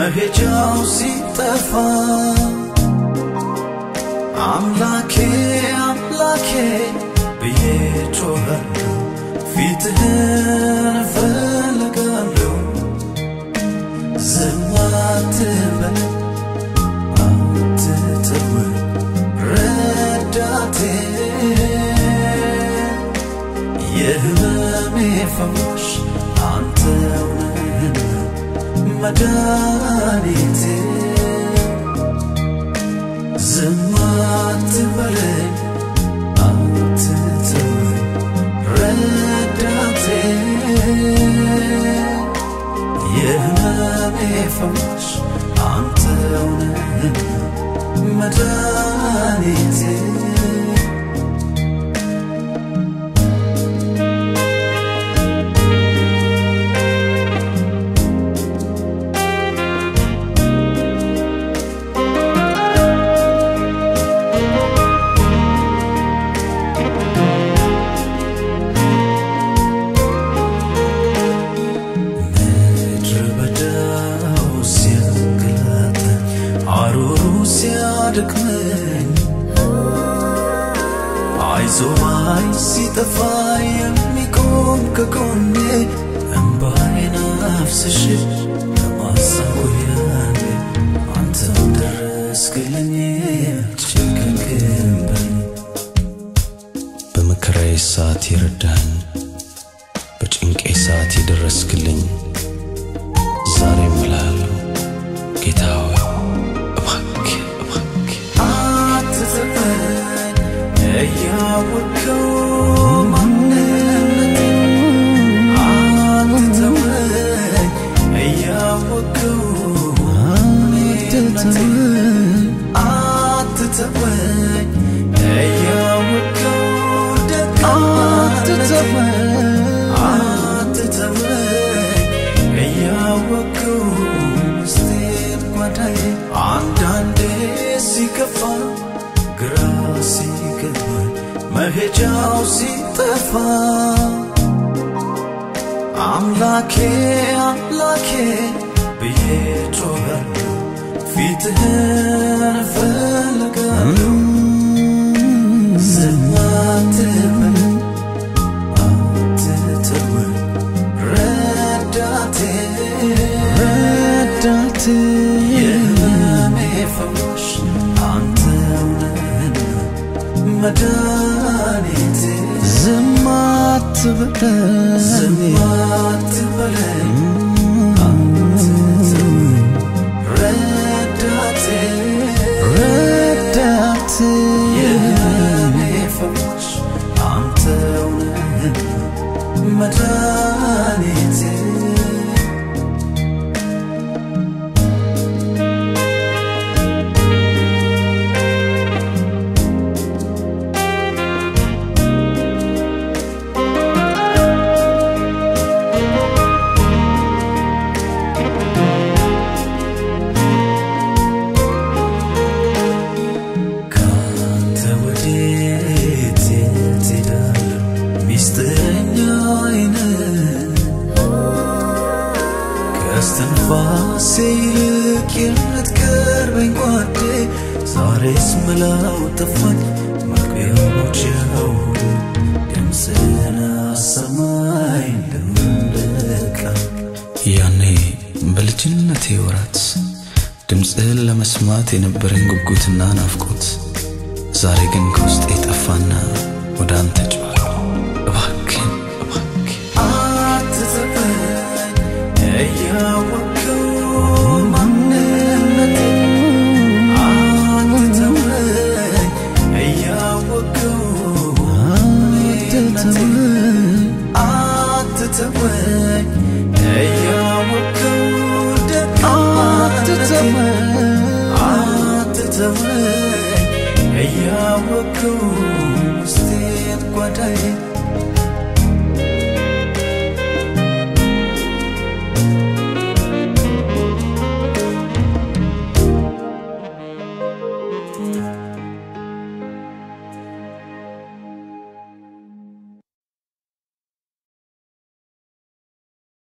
መሄጃው ሲጠፋ አምላኬ አምላኬ ብዬ ጮኻለሁ ፊትህን እፈልጋለሁ ዝም አትበል አትተወኝ ረዳቴ የህመሜ ፈውስ አንተ መድኃኒቴ ዝም አትበለኝ አትተወኝ ረዳቴ የህመሜ ፈውስ አንተ መድኃኒቴ I